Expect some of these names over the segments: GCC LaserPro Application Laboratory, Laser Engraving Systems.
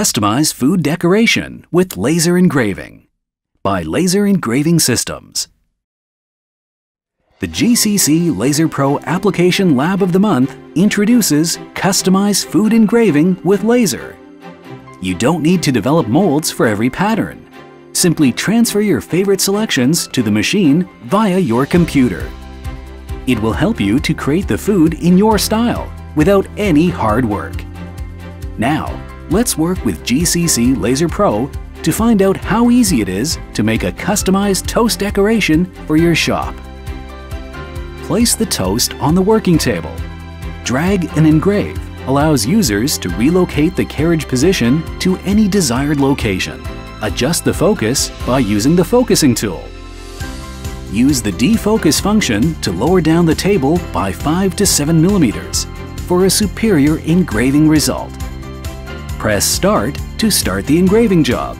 Customize food decoration with laser engraving by Laser Engraving Systems. The GCC LaserPro Application Lab of the Month introduces Customize Food Engraving with Laser. You don't need to develop molds for every pattern. Simply transfer your favorite selections to the machine via your computer. It will help you to create the food in your style without any hard work. Now, let's work with GCC LaserPro to find out how easy it is to make a customized toast decoration for your shop. Place the toast on the working table. Drag and engrave allows users to relocate the carriage position to any desired location. Adjust the focus by using the focusing tool. Use the defocus function to lower down the table by 5 to 7 millimeters for a superior engraving result. Press Start to start the engraving job.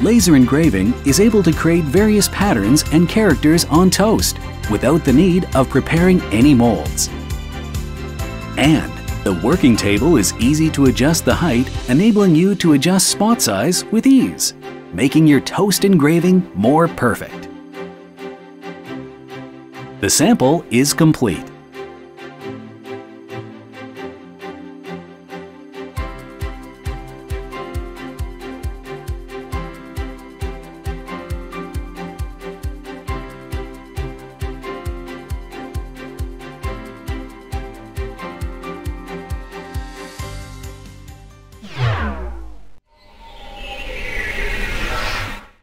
Laser engraving is able to create various patterns and characters on toast without the need of preparing any molds. And the working table is easy to adjust the height, enabling you to adjust spot size with ease, making your toast engraving more perfect. The sample is complete.